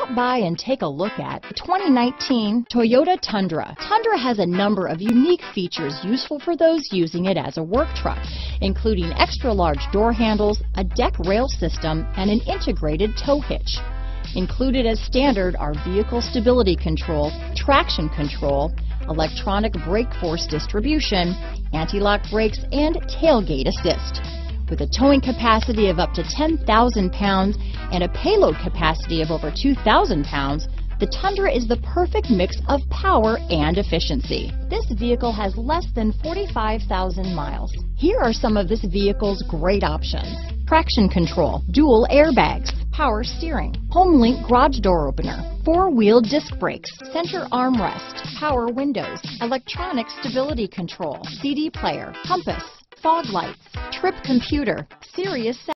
Stop by and take a look at the 2019 Toyota Tundra. Tundra has a number of unique features useful for those using it as a work truck, including extra-large door handles, a deck rail system, and an integrated tow hitch. Included as standard are vehicle stability control, traction control, electronic brake force distribution, anti-lock brakes, and tailgate assist. With a towing capacity of up to 10,000 pounds and a payload capacity of over 2,000 pounds, the Tundra is the perfect mix of power and efficiency. This vehicle has less than 45,000 miles. Here are some of this vehicle's great options: traction control, dual airbags, power steering, HomeLink garage door opener, four-wheel disc brakes, center armrest, power windows, electronic stability control, CD player, compass, fog lights, trip computer, Sirius